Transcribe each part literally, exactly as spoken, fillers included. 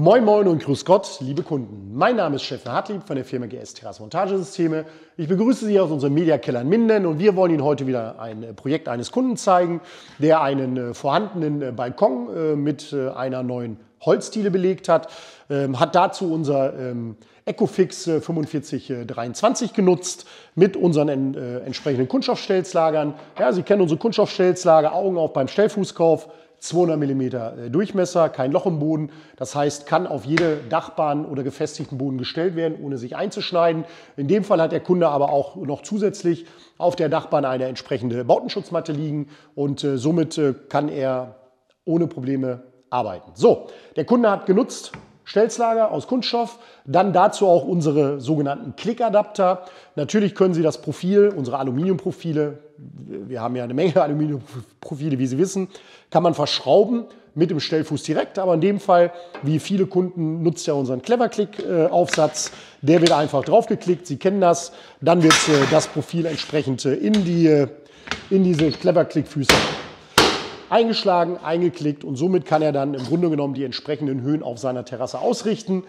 Moin Moin und Grüß Gott, liebe Kunden. Mein Name ist Steffen Hartlieb von der Firma G S Terrassen Montagesysteme. Ich begrüße Sie aus unserem Mediakeller in Minden und wir wollen Ihnen heute wieder ein Projekt eines Kunden zeigen, der einen vorhandenen Balkon mit einer neuen Holzdiele belegt hat, hat dazu unser Ecofix vier fünf zwei drei genutzt mit unseren entsprechenden Kunststoffstelzlagern. Ja, Sie kennen unsere Kunststoffstelzlager, Augen auf beim Stellfußkauf. zweihundert Millimeter Durchmesser, kein Loch im Boden. Das heißt, kann auf jede Dachbahn oder gefestigten Boden gestellt werden, ohne sich einzuschneiden. In dem Fall hat der Kunde aber auch noch zusätzlich auf der Dachbahn eine entsprechende Bautenschutzmatte liegen und äh, somit äh, kann er ohne Probleme arbeiten. So, der Kunde hat genutzt Stelzlager aus Kunststoff, dann dazu auch unsere sogenannten Klickadapter. Natürlich können Sie das Profil, unsere Aluminiumprofile, wir haben ja eine Menge Aluminiumprofile, wie Sie wissen, kann man verschrauben mit dem Stellfuß direkt. Aber in dem Fall, wie viele Kunden, nutzt ja unseren Clever Click Aufsatz. Der wird einfach draufgeklickt, Sie kennen das. Dann wird das Profil entsprechend in, die, in diese Clever Click Füße eingeschlagen, eingeklickt und somit kann er dann im Grunde genommen die entsprechenden Höhen auf seiner Terrasse ausrichten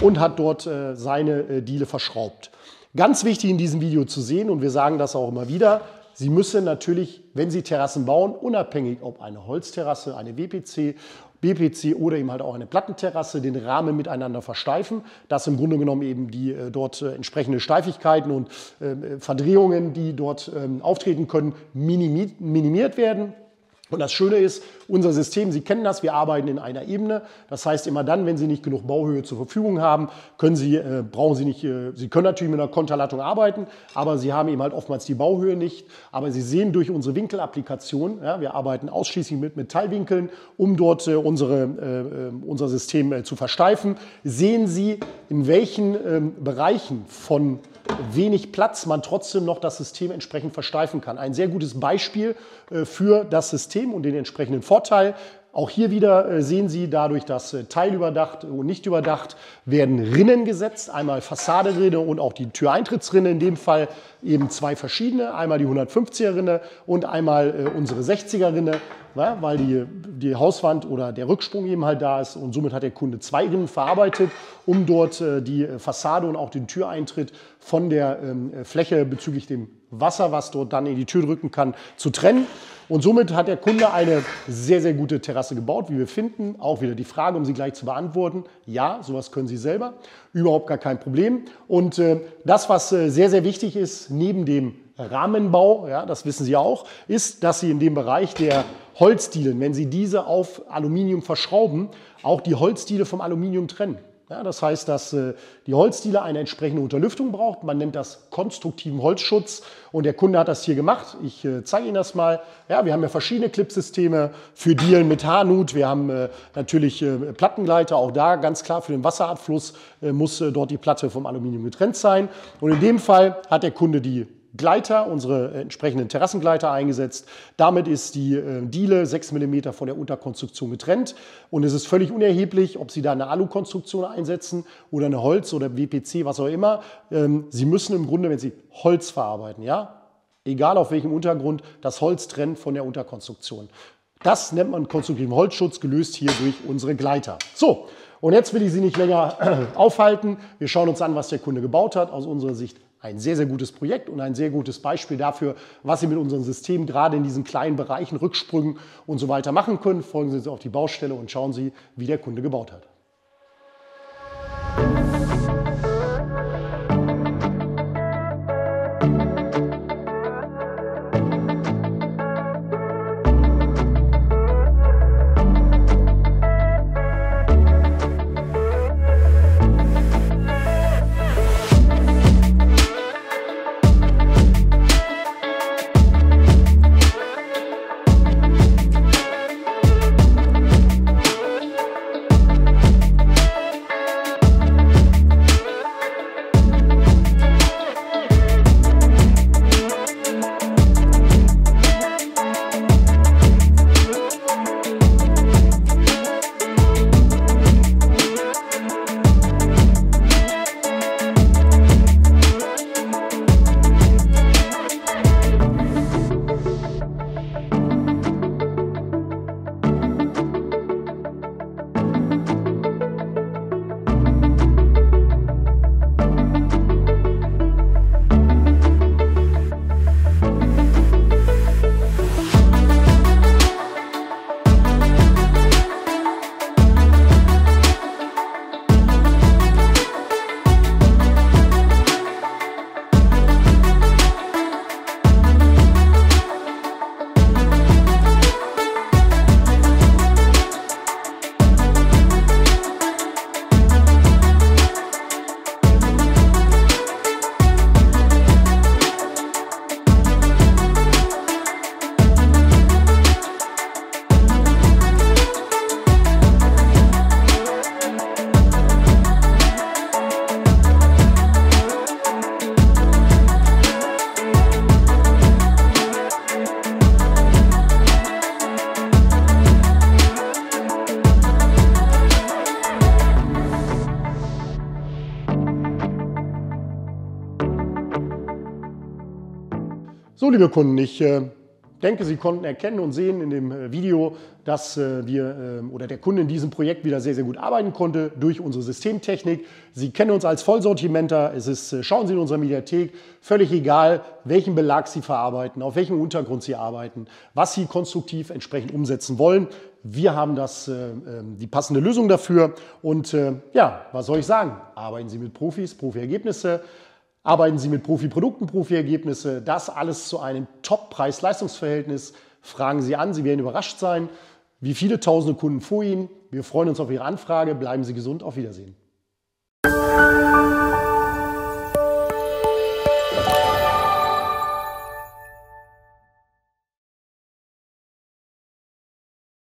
und hat dort seine Diele verschraubt. Ganz wichtig in diesem Video zu sehen und wir sagen das auch immer wieder, Sie müssen natürlich, wenn Sie Terrassen bauen, unabhängig ob eine Holzterrasse, eine W P C, B P C oder eben halt auch eine Plattenterrasse, den Rahmen miteinander versteifen, dass im Grunde genommen eben die äh, dort äh, entsprechende Steifigkeiten und äh, Verdrehungen, die dort äh, auftreten können, minimi- minimiert werden. Und das Schöne ist, unser System, Sie kennen das, wir arbeiten in einer Ebene. Das heißt, immer dann, wenn Sie nicht genug Bauhöhe zur Verfügung haben, können Sie, äh, brauchen Sie nicht, äh, Sie können natürlich mit einer Konterlattung arbeiten, aber Sie haben eben halt oftmals die Bauhöhe nicht. Aber Sie sehen durch unsere Winkelapplikation, ja, wir arbeiten ausschließlich mit Metallwinkeln, um dort äh, unsere, äh, unser System äh, zu versteifen, sehen Sie, in welchen äh, Bereichen von wenig Platz man trotzdem noch das System entsprechend versteifen kann. Ein sehr gutes Beispiel äh, für das System und den entsprechenden Vorteil. Auch hier wieder äh, sehen Sie dadurch, dass äh, teilüberdacht und nicht überdacht werden Rinnen gesetzt. Einmal Fassadenrinne und auch die Türeintrittsrinne. In dem Fall eben zwei verschiedene. Einmal die hundertfünfziger Rinne und einmal äh, unsere sechziger Rinne, ja, weil die, die Hauswand oder der Rücksprung eben halt da ist. Und somit hat der Kunde zwei Rinnen verarbeitet, um dort äh, die Fassade und auch den Türeintritt von der ähm, Fläche bezüglich dem Wasser, was dort dann in die Tür drücken kann, zu trennen. Und somit hat der Kunde eine sehr, sehr gute Terrasse gebaut, wie wir finden. Auch wieder die Frage, um sie gleich zu beantworten. Ja, sowas können Sie selber. Überhaupt gar kein Problem. Und äh, das, was äh, sehr, sehr wichtig ist, neben dem Rahmenbau, ja, das wissen Sie auch, ist, dass Sie in dem Bereich der Holzdielen, wenn Sie diese auf Aluminium verschrauben, auch die Holzdiele vom Aluminium trennen. Ja, das heißt, dass äh, die Holzdiele eine entsprechende Unterlüftung braucht. Man nennt das konstruktiven Holzschutz und der Kunde hat das hier gemacht. Ich äh, zeige Ihnen das mal. Ja, wir haben ja verschiedene Clipsysteme für Dielen mit Haarnut. Wir haben äh, natürlich äh, Plattengleiter, auch da ganz klar für den Wasserabfluss äh, muss äh, dort die Platte vom Aluminium getrennt sein. Und in dem Fall hat der Kunde die Gleiter, unsere entsprechenden Terrassengleiter eingesetzt. Damit ist die äh, Diele sechs Millimeter von der Unterkonstruktion getrennt. Und es ist völlig unerheblich, ob Sie da eine Alukonstruktion einsetzen oder eine Holz- oder W P C, was auch immer. Ähm, Sie müssen im Grunde, wenn Sie Holz verarbeiten, ja, egal auf welchem Untergrund, das Holz trennen von der Unterkonstruktion. Das nennt man konstruktiven Holzschutz, gelöst hier durch unsere Gleiter. So, und jetzt will ich Sie nicht länger aufhalten. Wir schauen uns an, was der Kunde gebaut hat. Aus unserer Sicht ein sehr, sehr gutes Projekt und ein sehr gutes Beispiel dafür, was Sie mit unserem System gerade in diesen kleinen Bereichen, Rücksprüngen und so weiter machen können. Folgen Sie uns auf die Baustelle und schauen Sie, wie der Kunde gebaut hat. So, liebe Kunden, ich äh, denke, Sie konnten erkennen und sehen in dem Video, dass äh, wir äh, oder der Kunde in diesem Projekt wieder sehr, sehr gut arbeiten konnte durch unsere Systemtechnik. Sie kennen uns als Vollsortimenter. Es ist, äh, schauen Sie in unserer Mediathek, völlig egal, welchen Belag Sie verarbeiten, auf welchem Untergrund Sie arbeiten, was Sie konstruktiv entsprechend umsetzen wollen. Wir haben das, äh, die passende Lösung dafür. Und äh, ja, was soll ich sagen? Arbeiten Sie mit Profis, Profi-Ergebnisse. Arbeiten Sie mit Profi-Produkten, Profi-Ergebnisse, das alles zu einem Top-Preis-Leistungs-Verhältnis. Fragen Sie an, Sie werden überrascht sein, wie viele tausende Kunden vor Ihnen. Wir freuen uns auf Ihre Anfrage. Bleiben Sie gesund. Auf Wiedersehen.